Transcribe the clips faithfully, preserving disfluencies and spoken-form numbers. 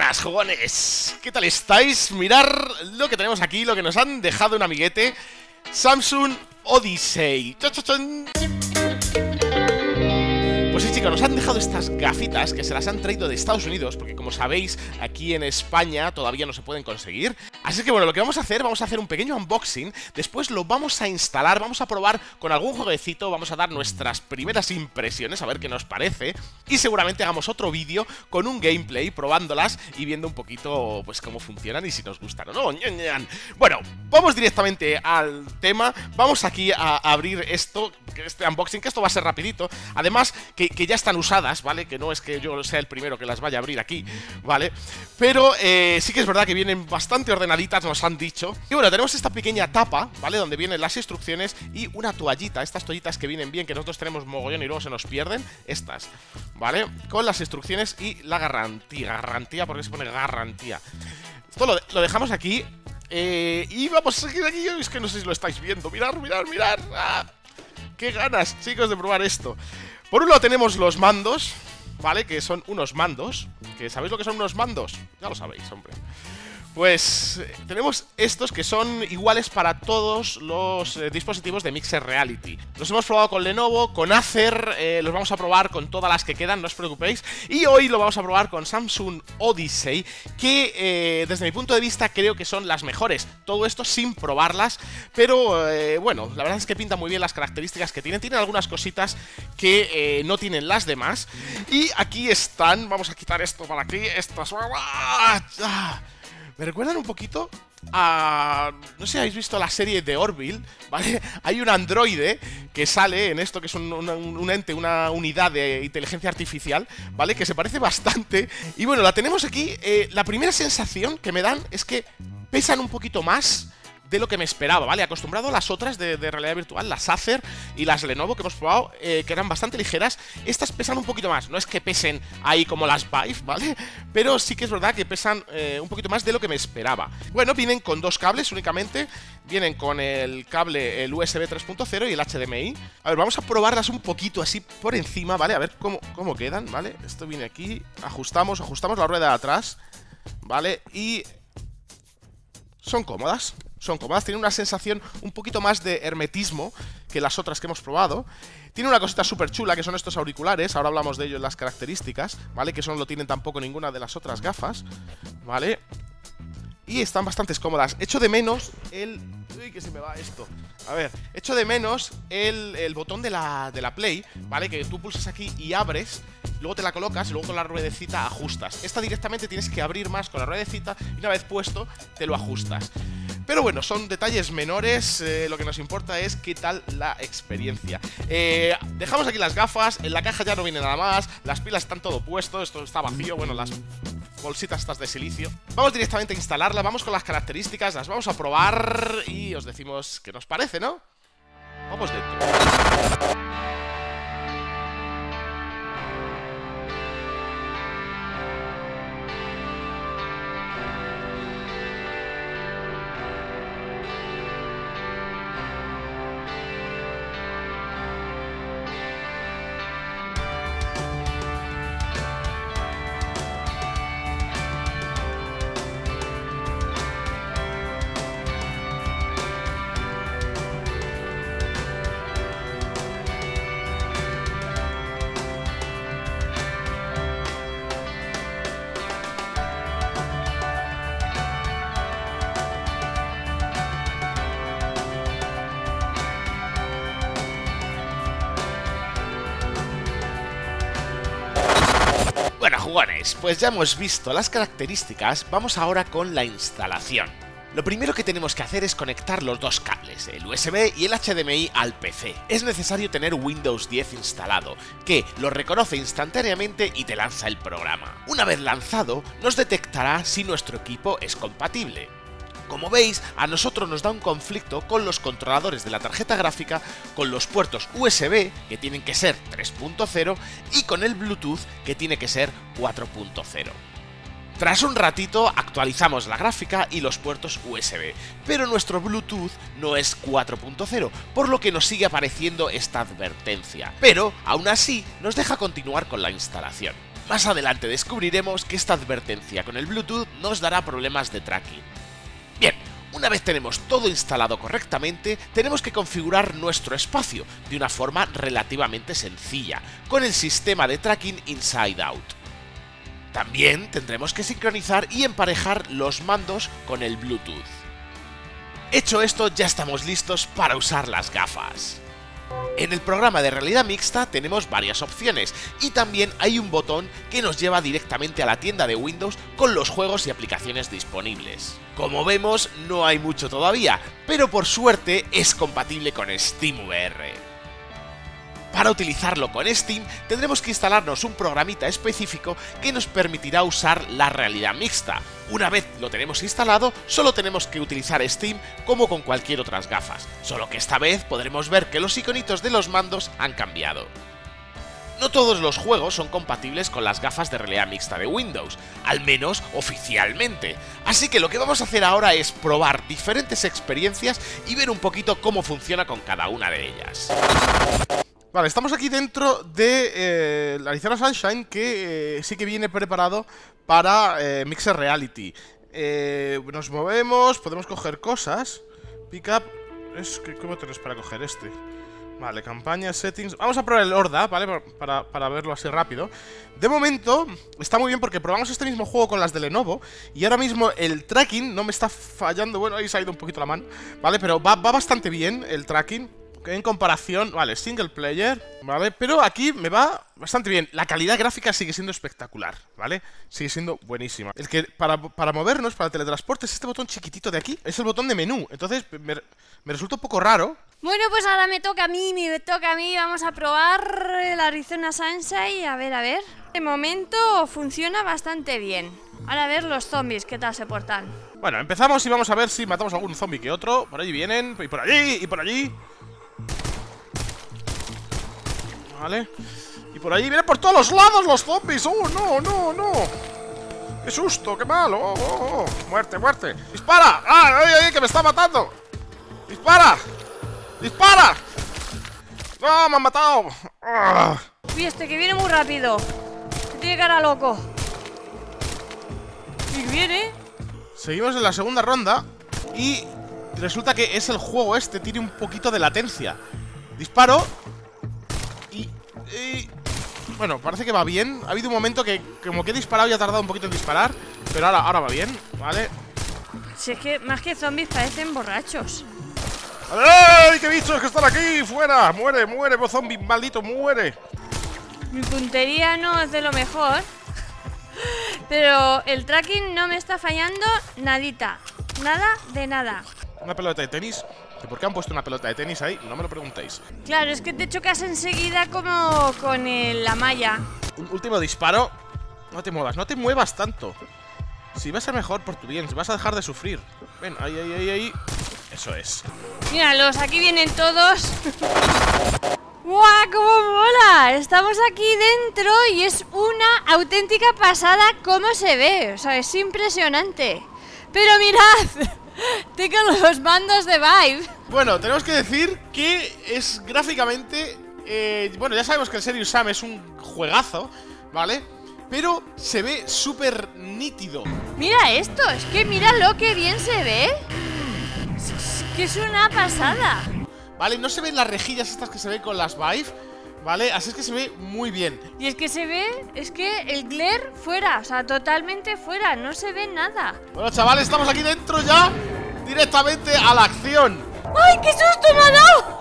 Buenas, jugones. ¿Qué tal estáis? Mirar lo que tenemos aquí, lo que nos han dejado un amiguete. Samsung Odyssey. Pues sí, chicos, nos han dejado estas gafitas que se las han traído de Estados Unidos, porque como sabéis, aquí en España todavía no se pueden conseguir. Así que bueno, lo que vamos a hacer, vamos a hacer un pequeño unboxing, después lo vamos a instalar, vamos a probar con algún jueguecito, vamos a dar nuestras primeras impresiones, a ver qué nos parece, y seguramente hagamos otro vídeo con un gameplay, probándolas y viendo un poquito, pues, cómo funcionan y si nos gustan o no. Bueno, vamos directamente al tema, vamos aquí a abrir esto, este unboxing, que esto va a ser rapidito, además que, que ya están usadas, ¿vale? Que no es que yo sea el primero que las vaya a abrir aquí, ¿vale? Pero eh, sí que es verdad que vienen bastante ordenadas, nos han dicho. Y bueno, tenemos esta pequeña tapa, ¿vale? Donde vienen las instrucciones y una toallita, estas toallitas que vienen bien, que nosotros tenemos mogollón y luego se nos pierden, estas, ¿vale? Con las instrucciones y la garantía, garantía, porque se pone garantía. Esto lo, lo dejamos aquí eh, y vamos a seguir aquí, es que no sé si lo estáis viendo, mirad, mirad, mirad. ¡Ah! ¡Qué ganas, chicos, de probar esto! Por un lado tenemos los mandos, ¿vale? Que son unos mandos, que ¿sabéis lo que son unos mandos? Ya lo sabéis, hombre. Pues eh, tenemos estos que son iguales para todos los eh, dispositivos de Mixer Reality. Los hemos probado con Lenovo, con Acer, eh, los vamos a probar con todas las que quedan, no os preocupéis. Y hoy lo vamos a probar con Samsung Odyssey, que eh, desde mi punto de vista creo que son las mejores. Todo esto sin probarlas, pero eh, bueno, la verdad es que pinta muy bien las características que tienen. Tienen algunas cositas que eh, no tienen las demás. Y aquí están, vamos a quitar esto para aquí, estas... ¡Ah! Me recuerdan un poquito a... No sé si habéis visto la serie de Orville, ¿vale? Hay un androide que sale en esto, que es un, un, un ente, una unidad de inteligencia artificial, ¿vale? Que se parece bastante. Y bueno, la tenemos aquí. Eh, la primera sensación que me dan es que pesan un poquito más de lo que me esperaba, ¿vale? Acostumbrado a las otras de, de realidad virtual, las Acer y las Lenovo que hemos probado, eh, que eran bastante ligeras. Estas pesan un poquito más, no es que pesen ahí como las Vive, ¿vale? Pero sí que es verdad que pesan eh, un poquito más de lo que me esperaba. Bueno, vienen con dos cables únicamente, vienen con el cable, el U S B tres punto cero y el H D M I. A ver, vamos a probarlas un poquito así por encima, ¿vale? A ver cómo, cómo quedan, ¿vale? Esto viene aquí, ajustamos, ajustamos la rueda de atrás, ¿vale? Y... son cómodas. Son cómodas, tienen una sensación un poquito más de hermetismo que las otras que hemos probado. Tiene una cosita súper chula, que son estos auriculares, ahora hablamos de ellos en las características, ¿vale? Que eso no lo tienen tampoco ninguna de las otras gafas, ¿vale? Y están bastante cómodas. Echo de menos el... Uy, que se me va esto. A ver, echo de menos el, el botón de la, de la Play, ¿vale? Que tú pulsas aquí y abres, luego te la colocas y luego con la ruedecita ajustas. Esta directamente tienes que abrir más con la ruedecita y una vez puesto te lo ajustas. Pero bueno, son detalles menores, eh, lo que nos importa es qué tal la experiencia. eh, Dejamos aquí las gafas, en la caja ya no viene nada más, las pilas están todo puesto, esto está vacío, bueno, las bolsitas estas de silicio. Vamos directamente a instalarla, vamos con las características, las vamos a probar y os decimos qué nos parece, ¿no? Vamos dentro. Pues ya hemos visto las características, vamos ahora con la instalación. Lo primero que tenemos que hacer es conectar los dos cables, el U S B y el H D M I al P C. Es necesario tener Windows diez instalado, que lo reconoce instantáneamente y te lanza el programa. Una vez lanzado, nos detectará si nuestro equipo es compatible. Como veis, a nosotros nos da un conflicto con los controladores de la tarjeta gráfica, con los puertos U S B, que tienen que ser tres punto cero, y con el Bluetooth, que tiene que ser cuatro punto cero. Tras un ratito actualizamos la gráfica y los puertos U S B, pero nuestro Bluetooth no es cuatro punto cero, por lo que nos sigue apareciendo esta advertencia, pero aún así nos deja continuar con la instalación. Más adelante descubriremos que esta advertencia con el Bluetooth nos dará problemas de tracking. Bien, una vez tenemos todo instalado correctamente, tenemos que configurar nuestro espacio de una forma relativamente sencilla, con el sistema de tracking Inside Out. También tendremos que sincronizar y emparejar los mandos con el Bluetooth. Hecho esto, ya estamos listos para usar las gafas. En el programa de realidad mixta tenemos varias opciones y también hay un botón que nos lleva directamente a la tienda de Windows con los juegos y aplicaciones disponibles. Como vemos, no hay mucho todavía, pero por suerte es compatible con SteamVR. Para utilizarlo con Steam tendremos que instalarnos un programita específico que nos permitirá usar la realidad mixta. Una vez lo tenemos instalado, solo tenemos que utilizar Steam como con cualquier otras gafas, solo que esta vez podremos ver que los iconitos de los mandos han cambiado. No todos los juegos son compatibles con las gafas de realidad mixta de Windows, al menos oficialmente, así que lo que vamos a hacer ahora es probar diferentes experiencias y ver un poquito cómo funciona con cada una de ellas. Vale, estamos aquí dentro de eh, Arizona Sunshine, que eh, sí que viene preparado para eh, Mixer Reality. Eh, nos movemos, podemos coger cosas. Pick up... Es que, ¿cómo tenemos para coger este? Vale, campaña, settings... Vamos a probar el Horda, ¿vale? Para, para verlo así rápido. De momento, está muy bien porque probamos este mismo juego con las de Lenovo y ahora mismo el tracking no me está fallando. Bueno, ahí se ha ido un poquito la mano, ¿vale? Pero va, va bastante bien el tracking. En comparación, vale, single player, vale, pero aquí me va bastante bien. La calidad gráfica sigue siendo espectacular, vale, sigue siendo buenísima. El que para, para movernos, para teletransportes, este botón chiquitito de aquí es el botón de menú. Entonces me, me resulta un poco raro. Bueno, pues ahora me toca a mí, me toca a mí. Vamos a probar el Arizona Sunshine. A ver, a ver. De momento funciona bastante bien. Ahora a ver los zombies, qué tal se portan. Bueno, empezamos y vamos a ver si matamos a algún zombie que otro. Por allí vienen, y por allí, y por allí. Vale, y por ahí vienen por todos los lados los zombies. Oh, no, no, no. Qué susto, qué malo. Oh, oh, oh. Muerte, muerte. Dispara. Ah, ay, ay, que me está matando. Dispara. Dispara. No, me han matado. ¡Arr! Uy, este que viene muy rápido. Que tiene cara loco. Y viene. Seguimos en la segunda ronda y resulta que es el juego este, tiene un poquito de latencia. Disparo. Y... Bueno, parece que va bien. Ha habido un momento que como que he disparado y ha tardado un poquito en disparar, pero ahora, ahora va bien, ¿vale? Si es que más que zombies parecen borrachos. ¡Ay, qué bichos que están aquí! ¡Fuera! ¡Muere, muere, vos zombie! ¡Maldito, muere! Mi puntería no es de lo mejor, pero el tracking no me está fallando nadita. Nada de nada. Una pelota de tenis. ¿Por qué han puesto una pelota de tenis ahí? No me lo preguntéis. Claro, es que te chocas enseguida como con el, la malla. Un último disparo. No te muevas, no te muevas tanto. Si vas a mejor por tu bien, si vas a dejar de sufrir. Ven, ahí, ahí, ahí, ahí. Eso es. Míralos, aquí vienen todos. ¡Guau, cómo mola! Estamos aquí dentro y es una auténtica pasada cómo se ve. O sea, es impresionante. Pero mirad... Tengo los mandos de Vive. Bueno, tenemos que decir que es gráficamente... Eh, bueno, ya sabemos que el Serious Sam es un juegazo, ¿vale? Pero se ve súper nítido. Mira esto, es que mira lo que bien se ve. Es, es que es una pasada. Vale, no se ven las rejillas estas que se ven con las Vive, ¿vale? Así es que se ve muy bien. Y es que se ve, es que el glare fuera, o sea, totalmente fuera, no se ve nada. Bueno, chavales, estamos aquí dentro ya, directamente a la acción. ¡Ay, qué susto me ha dado!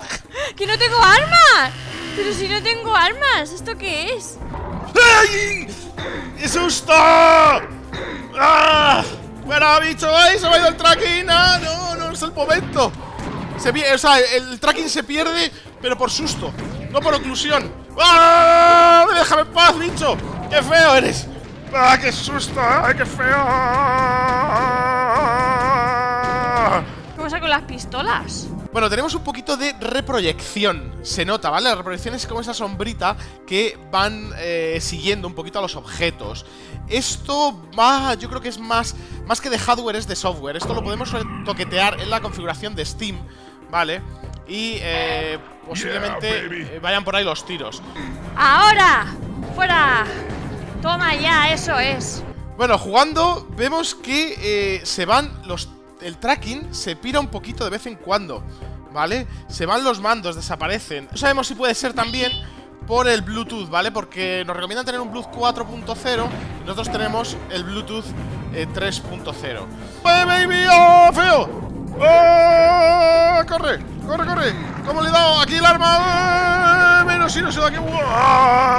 ¡Que no tengo armas! Pero si no tengo armas, ¿esto qué es? ¡Ay! ¡Qué susto! ¡Ah! Bueno, bicho, ¿veis? Se me ha ido el tracking. ¡Ah, no, no es el momento! Se pierde, o sea, el tracking se pierde, pero por susto. No por oclusión. ¡Ah! ¡Déjame en paz, bicho! ¡Qué feo eres! ¡Ah, qué susto! ¡Ay, qué feo! ¿Cómo saco las pistolas? Bueno, tenemos un poquito de reproyección. Se nota, ¿vale? La reproyección es como esa sombrita que van eh, siguiendo un poquito a los objetos. Esto va, yo creo que es más, más que de hardware, es de software. Esto lo podemos toquetear en la configuración de Steam, ¿vale? Y eh, posiblemente yeah, eh, vayan por ahí los tiros. ¡Ahora! ¡Fuera! Toma ya, eso es. Bueno, jugando vemos que eh, se van los... El tracking se pira un poquito de vez en cuando, ¿vale? Se van los mandos, desaparecen. No sabemos si puede ser también por el Bluetooth, ¿vale? Porque nos recomiendan tener un Bluetooth cuatro punto cero y nosotros tenemos el Bluetooth eh, tres punto cero. ¡Hey, baby! ¡Oh, feo! ¡Oh! ¡Corre! ¡Corre, corre! ¿Cómo le he dado? ¡Aquí el arma! ¡Oh! ¡Menos si no se da aquí! ¡Oh!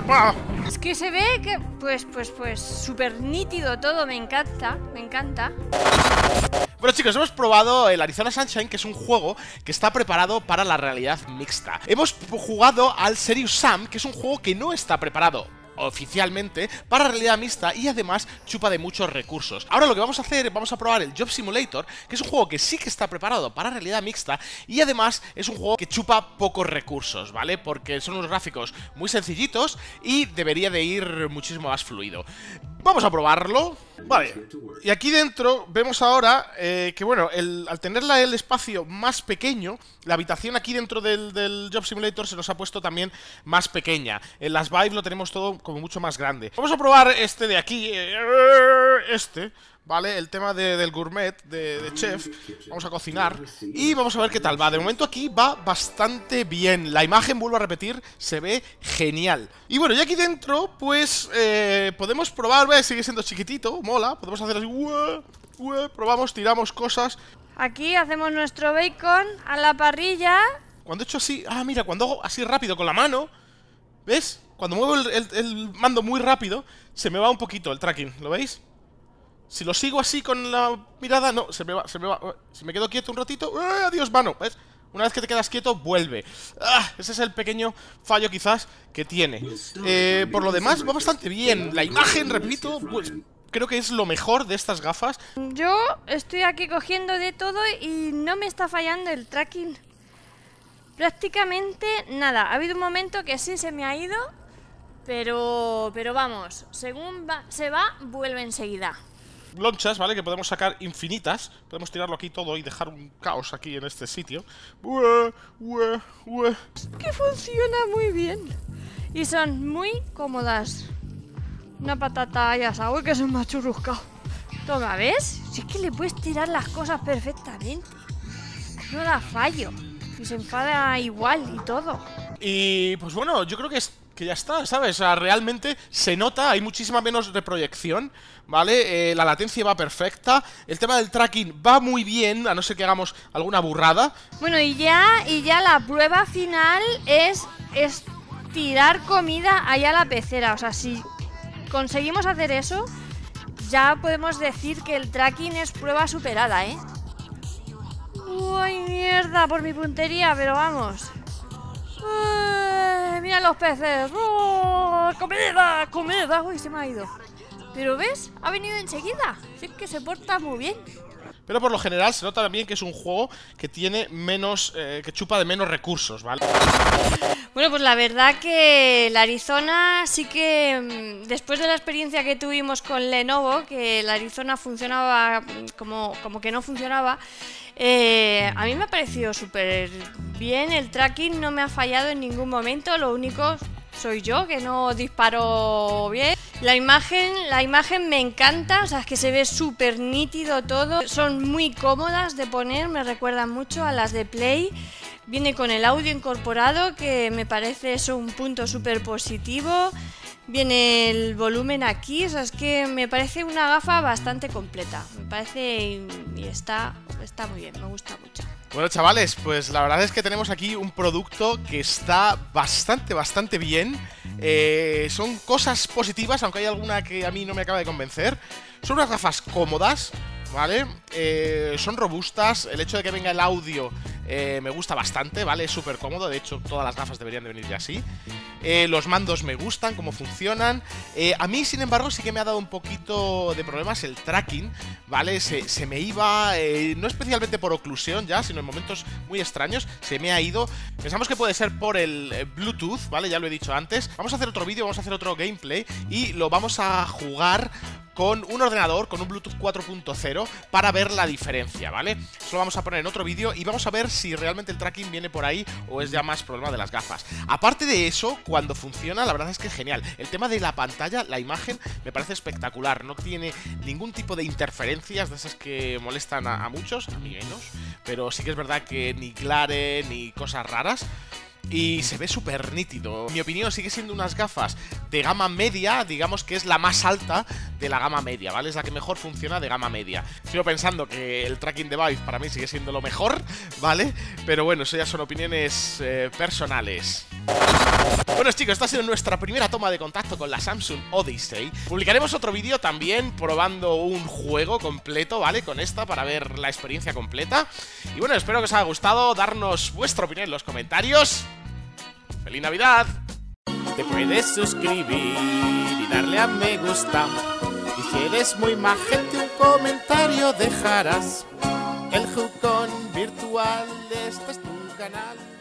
¡Pah! Es que se ve que, pues, pues, pues, súper nítido todo, me encanta, me encanta. Bueno chicos, hemos probado el Arizona Sunshine, que es un juego que está preparado para la realidad mixta. Hemos jugado al Serious Sam, que es un juego que no está preparado oficialmente para realidad mixta y además chupa de muchos recursos. Ahora lo que vamos a hacer, vamos a probar el Job Simulator, que es un juego que sí que está preparado para realidad mixta y además es un juego que chupa pocos recursos, ¿vale? Porque son unos gráficos muy sencillitos y debería de ir muchísimo más fluido. Vamos a probarlo. Vale, y aquí dentro vemos ahora eh, que bueno, el, al tener la, el espacio más pequeño, la habitación aquí dentro del, del Job Simulator se nos ha puesto también más pequeña. En las Vive lo tenemos todo como mucho más grande. Vamos a probar este de aquí, este, ¿vale? El tema de, del gourmet, de, de chef. Vamos a cocinar y vamos a ver qué tal va. De momento aquí va bastante bien. La imagen, vuelvo a repetir, se ve genial. Y bueno, y aquí dentro, pues, eh, podemos probar, ¿ves? Sigue siendo chiquitito, mola. Podemos hacer así, ué, ué, probamos, tiramos cosas. Aquí hacemos nuestro bacon a la parrilla. Cuando he hecho así, ah, mira, cuando hago así rápido con la mano, ¿ves? Cuando muevo el, el, el mando muy rápido, se me va un poquito el tracking, ¿lo veis? Si lo sigo así con la mirada, no, se me va, se me va. Si me quedo quieto un ratito, ¡eh, adiós mano! ¿Ves? Una vez que te quedas quieto, vuelve. ¡Ah! Ese es el pequeño fallo quizás que tiene. Eh, por lo demás, va bastante bien. La imagen, repito, pues, creo que es lo mejor de estas gafas. Yo estoy aquí cogiendo de todo y no me está fallando el tracking. Prácticamente nada. Ha habido un momento que sí se me ha ido. Pero, pero vamos, según va, se va, vuelve enseguida. Lonchas, ¿vale? Que podemos sacar infinitas. Podemos tirarlo aquí todo y dejar un caos aquí en este sitio. Ué, ué, ué. Es que funciona muy bien. Y son muy cómodas. Una patata, ya sabes, que son más churruscados. Toma, ¿ves? Si es que le puedes tirar las cosas perfectamente. No da fallo. Y se enfada igual y todo. Y pues bueno, yo creo que es... que ya está, ¿sabes? O sea, realmente se nota, hay muchísima menos reproyección, ¿vale? Eh, la latencia va perfecta, el tema del tracking va muy bien, a no ser que hagamos alguna burrada. Bueno, y ya, y ya la prueba final es, es tirar comida allá a la pecera. O sea, si conseguimos hacer eso, ya podemos decir que el tracking es prueba superada, ¿eh? ¡Uy, mierda! Por mi puntería, pero vamos... Uy, mira los peces. ¡Oh, comida, comida! Uy, se me ha ido. Pero ves, ha venido enseguida. Si es que se porta muy bien. Pero por lo general se nota también que es un juego que tiene menos, eh, que chupa de menos recursos, ¿vale? Bueno, pues la verdad que la Arizona sí que, después de la experiencia que tuvimos con Lenovo, que la Arizona funcionaba como, como que no funcionaba, eh, a mí me ha parecido súper bien, el tracking no me ha fallado en ningún momento, lo único soy yo, que no disparo bien. La imagen, la imagen me encanta, o sea, es que se ve súper nítido todo. Son muy cómodas de poner, me recuerdan mucho a las de Play. Viene con el audio incorporado, que me parece eso un punto súper positivo. Viene el volumen aquí, o sea, es que me parece una gafa bastante completa. Me parece y está, está muy bien, me gusta mucho. Bueno chavales, pues la verdad es que tenemos aquí un producto que está bastante, bastante bien. Eh, son cosas positivas, aunque hay alguna que a mí no me acaba de convencer. Son unas gafas cómodas, ¿vale? Eh, son robustas, el hecho de que venga el audio eh, me gusta bastante, ¿vale? Es súper cómodo, de hecho todas las gafas deberían de venir ya así. Eh, los mandos me gustan, cómo funcionan. Eh, a mí, sin embargo, sí que me ha dado un poquito de problemas el tracking, ¿vale? Se, se me iba, eh, no especialmente por oclusión ya, sino en momentos muy extraños, se me ha ido. Pensamos que puede ser por el eh, Bluetooth, ¿vale? Ya lo he dicho antes. Vamos a hacer otro vídeo, vamos a hacer otro gameplay y lo vamos a jugar con un ordenador, con un Bluetooth cuatro punto cero, para ver la diferencia, ¿vale? Eso lo vamos a poner en otro vídeo y vamos a ver si realmente el tracking viene por ahí o es ya más problema de las gafas. Aparte de eso, cuando funciona, la verdad es que es genial. El tema de la pantalla, la imagen, me parece espectacular. No tiene ningún tipo de interferencias de esas que molestan a, a muchos, a mí menos, pero sí que es verdad que ni clare ni cosas raras. Y se ve súper nítido. En mi opinión sigue siendo unas gafas de gama media, digamos que es la más alta de la gama media, ¿vale? Es la que mejor funciona de gama media. Sigo pensando que el tracking de Vive para mí sigue siendo lo mejor, ¿vale? Pero bueno, eso ya son opiniones eh, personales. Bueno chicos, esta ha sido nuestra primera toma de contacto con la Samsung Odyssey. Publicaremos otro vídeo también probando un juego completo, ¿vale? Con esta, para ver la experiencia completa. Y bueno, espero que os haya gustado. Darnos vuestra opinión en los comentarios. ¡Feliz Navidad! Te puedes suscribir y darle a me gusta. Y si eres muy majete, un comentario dejarás. El Jugon Virtual, este es tu canal.